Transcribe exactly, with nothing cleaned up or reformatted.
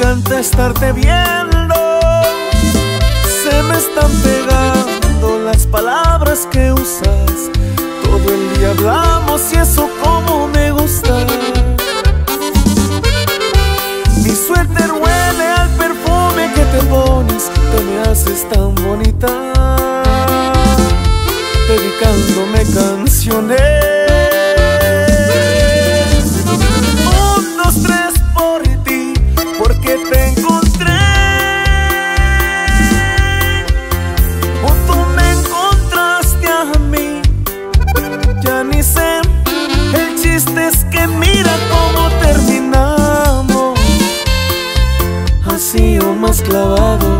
encanta estarte viendo. Se me están pegando las palabras que usas. Todo el día hablamos y eso como me gusta. Mi suéter huele al perfume que te pones. Te me haces tan bonita, dedicándome canciones. Clavado.